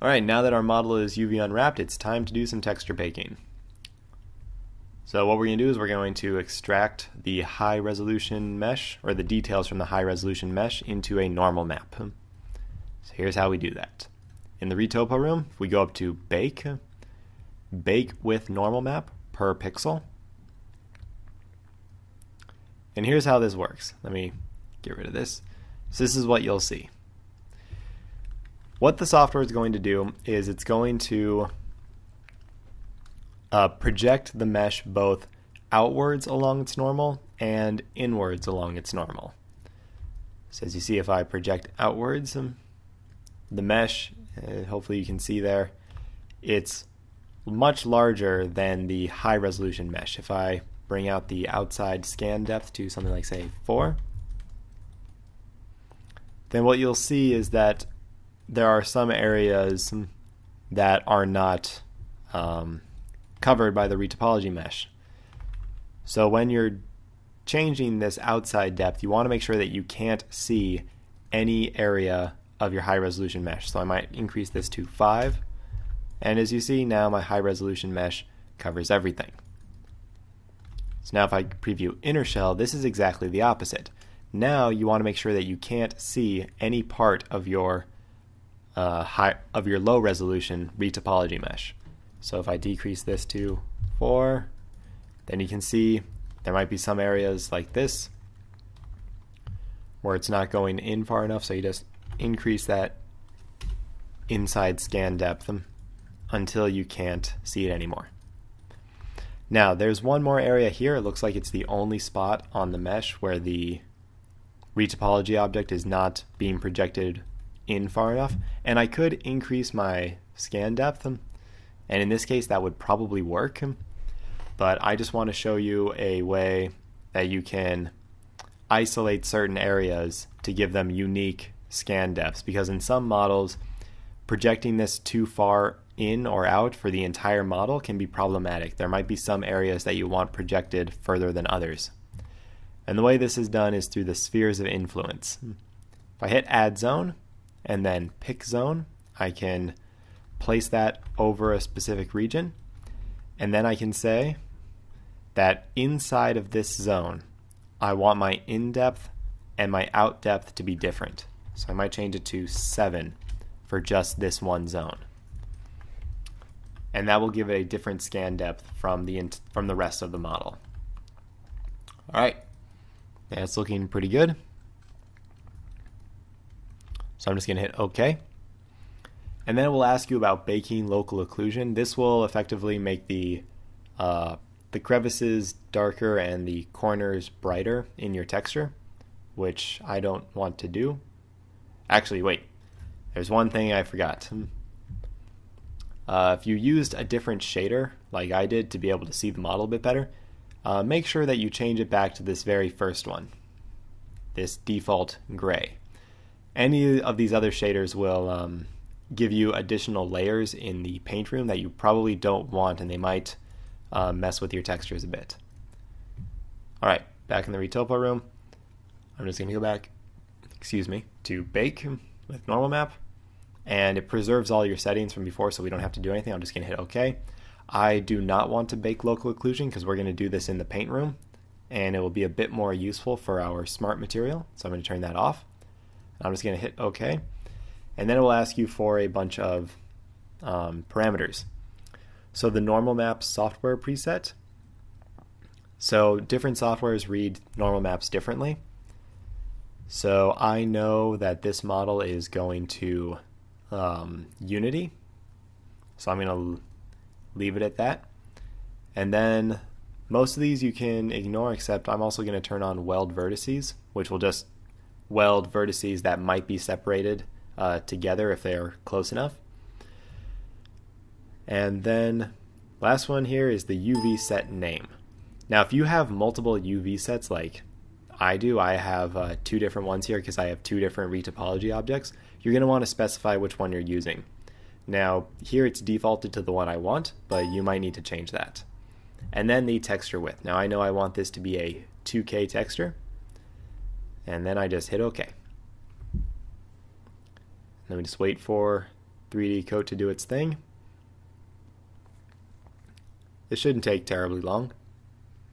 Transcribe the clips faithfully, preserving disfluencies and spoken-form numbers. Alright, now that our model is U V unwrapped, it's time to do some texture baking. So what we're going to do is we're going to extract the high-resolution mesh, or the details from the high-resolution mesh, into a normal map. So here's how we do that. In the Retopo room, we go up to Bake, Bake with Normal Map per pixel. And here's how this works. Let me get rid of this. So this is what you'll see. What the software is going to do is it's going to uh, project the mesh both outwards along its normal and inwards along its normal. So as you see, if I project outwards, um, the mesh, uh, hopefully you can see there, it's much larger than the high-resolution mesh. If I bring out the outside scan depth to something like, say, four, then what you'll see is that there are some areas that are not um, covered by the retopology mesh. So when you're changing this outside depth, you want to make sure that you can't see any area of your high-resolution mesh. So I might increase this to five, and as you see now, my high-resolution mesh covers everything. So now if I preview inner shell, this is exactly the opposite. Now you want to make sure that you can't see any part of your Uh, high, of your low-resolution retopology mesh. So if I decrease this to four, then you can see there might be some areas like this where it's not going in far enough, so you just increase that inside scan depth until you can't see it anymore. Now there's one more area here. It looks like it's the only spot on the mesh where the retopology object is not being projected in far enough, and I could increase my scan depth, and in this case that would probably work, but I just want to show you a way that you can isolate certain areas to give them unique scan depths, because in some models projecting this too far in or out for the entire model can be problematic. There might be some areas that you want projected further than others, and the way this is done is through the spheres of influence. If I hit add zone and then pick zone, I can place that over a specific region, and then I can say that inside of this zone I want my in-depth and my out-depth to be different. So I might change it to seven for just this one zone, and that will give it a different scan depth from the, from the rest of the model. Alright, that's looking pretty good. So I'm just going to hit OK. And then it will ask you about baking local occlusion. This will effectively make the, uh, the crevices darker and the corners brighter in your texture, which I don't want to do. Actually, wait. There's one thing I forgot. Uh, if you used a different shader, like I did, to be able to see the model a bit better, uh, make sure that you change it back to this very first one, this default gray. Any of these other shaders will um, give you additional layers in the paint room that you probably don't want, and they might uh, mess with your textures a bit. Alright, back in the Retopo room, I'm just going to go back, excuse me, to Bake with Normal Map, and it preserves all your settings from before, so we don't have to do anything. I'm just going to hit OK. I do not want to bake local occlusion because we're going to do this in the paint room, and it will be a bit more useful for our smart material, so I'm going to turn that off. I'm just going to hit OK, and then it will ask you for a bunch of um, parameters. So the normal map software preset. So different softwares read normal maps differently. So I know that this model is going to um, Unity, so I'm going to leave it at that. And then most of these you can ignore, except I'm also going to turn on weld vertices, which will just weld vertices that might be separated uh, together if they are close enough. And then last one here is the U V set name. Now if you have multiple U V sets like I do, I have uh, two different ones here because I have two different retopology objects, you're going to want to specify which one you're using. Now here it's defaulted to the one I want, but you might need to change that. And then the texture width. Now I know I want this to be a two K texture, and then I just hit OK. Let me just wait for three D Coat to do its thing. This shouldn't take terribly long.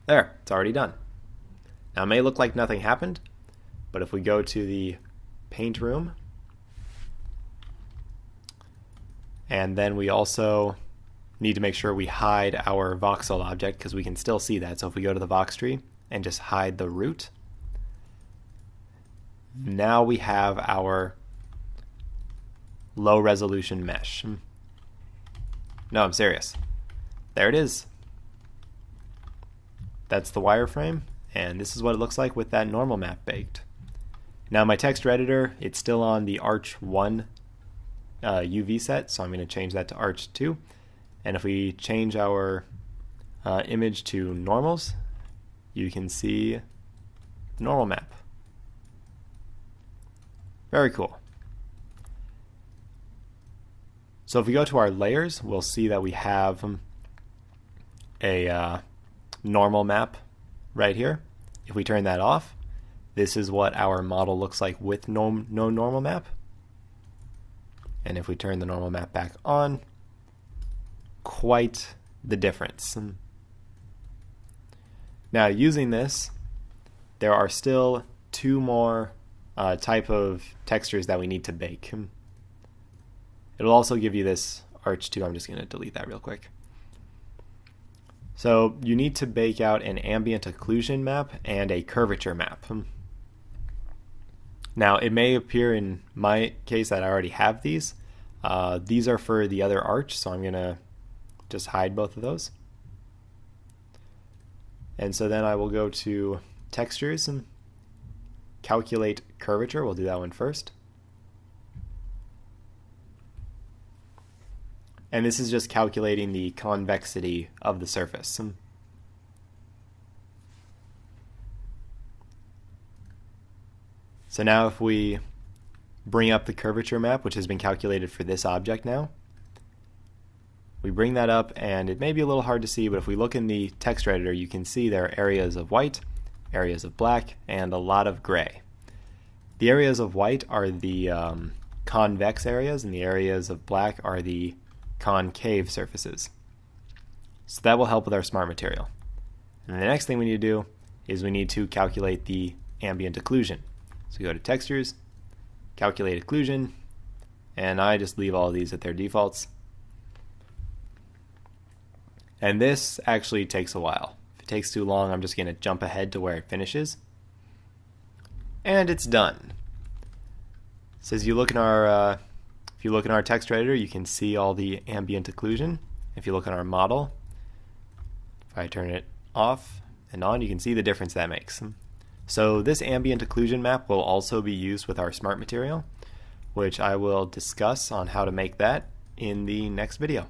There, it's already done. Now it may look like nothing happened, but if we go to the paint room, and then we also need to make sure we hide our voxel object because we can still see that. So if we go to the vox tree and just hide the root, now we have our low-resolution mesh. No, I'm serious. There it is. That's the wireframe, and this is what it looks like with that normal map baked. Now my texture editor, it's still on the Arch one uh, U V set, so I'm going to change that to Arch two. And if we change our uh, image to normals, you can see the normal map. Very cool. So if we go to our layers, we'll see that we have um, a uh, normal map right here. If we turn that off, this is what our model looks like with no, no normal map. And if we turn the normal map back on, quite the difference. Now, using this, there are still two more uh, type of textures that we need to bake. It'll also give you this Arch two. I'm just going to delete that real quick. So you need to bake out an ambient occlusion map and a curvature map. Now, it may appear in my case that I already have these. Uh, these are for the other arch, so I'm going to just hide both of those. And so then I will go to textures and calculate curvature. We'll do that one first. And this is just calculating the convexity of the surface. So now if we bring up the curvature map, which has been calculated for this object now, we bring that up, and it may be a little hard to see, but if we look in the texture editor, you can see there are areas of white, areas of black, and a lot of gray. The areas of white are the um, convex areas, and the areas of black are the concave surfaces. So that will help with our smart material. And the next thing we need to do is we need to calculate the ambient occlusion. So we go to textures, calculate occlusion, and I just leave all these at their defaults. And this actually takes a while. If it takes too long, I'm just going to jump ahead to where it finishes. And it's done. So as you look in our uh, If you look in our texture editor, you can see all the ambient occlusion. If you look in our model, if I turn it off and on, you can see the difference that makes. So this ambient occlusion map will also be used with our smart material, which I will discuss on how to make that in the next video.